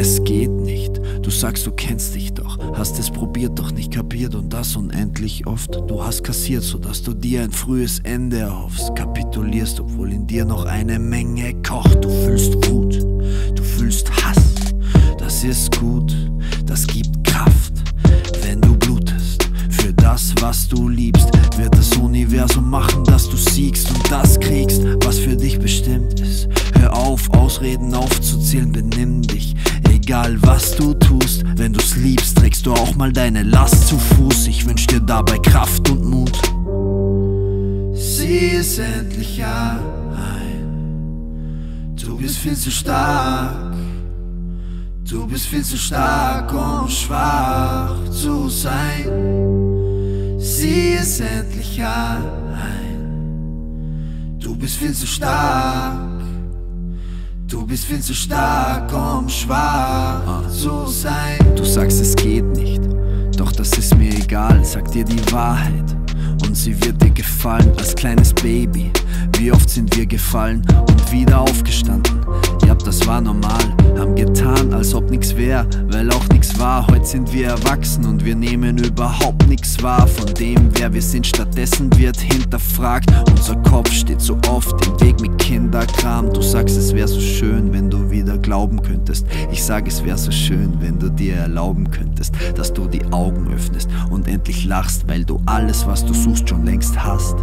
Es geht nicht. Du sagst, du kennst dich doch, hast es probiert, doch nicht kapiert und das unendlich oft. Du hast kassiert, sodass du dir ein frühes Ende erhoffst, kapitulierst, obwohl in dir noch eine Menge kocht. Du fühlst Wut, du fühlst Hass, das ist gut, das gibt Kraft. Wenn du blutest für das, was du liebst, wird das Universum machen, dass du siegst und das kriegst, was für dich bestimmt ist. Hör auf, Ausreden aufzuzählen, benimm dich. Egal was du tust, wenn du's liebst, trägst du auch mal deine Last zu Fuß. Ich wünsch dir dabei Kraft und Mut. Sieh es endlich ein, du bist viel zu stark. Du bist viel zu stark, um schwach zu sein. Sieh es endlich ein, du bist viel zu stark. Du bist viel zu stark, um schwach zu sein. Du sagst, es geht nicht, doch das ist mir egal. Sag dir die Wahrheit und sie wird dir gefallen. Als kleines Baby, wie oft sind wir gefallen und wieder aufgestanden. Ja, das war normal, haben getan, als ob nix wär, weil auch nix war. Heute sind wir erwachsen und wir nehmen überhaupt nix wahr von dem, wer wir sind. Stattdessen wird hinterfragt, unser Kopf steht so oft im Weg mit Kinderkram. Du sagst, es wär so schön, wenn du wieder glauben könntest. Ich sag, es wär so schön, wenn du dir erlauben könntest, dass du die Augen öffnest und endlich lachst, weil du alles, was du suchst, schon längst hast.